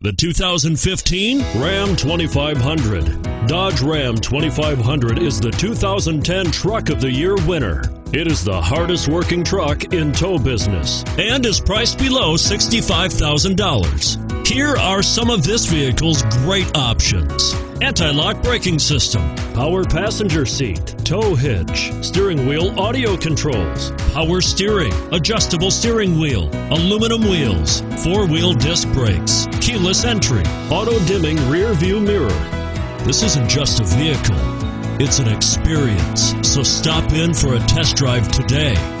The 2015 Ram 2500. Dodge Ram 2500 is the 2010 Truck of the Year winner. It is the hardest working truck in tow business and is priced below $65,000. Here are some of this vehicle's great options: anti-lock braking system, power passenger seat, tow hitch, steering wheel audio controls, power steering, adjustable steering wheel, aluminum wheels, four-wheel disc brakes, keyless entry, auto-dimming rear view mirror. This isn't just a vehicle, it's an experience. So stop in for a test drive today.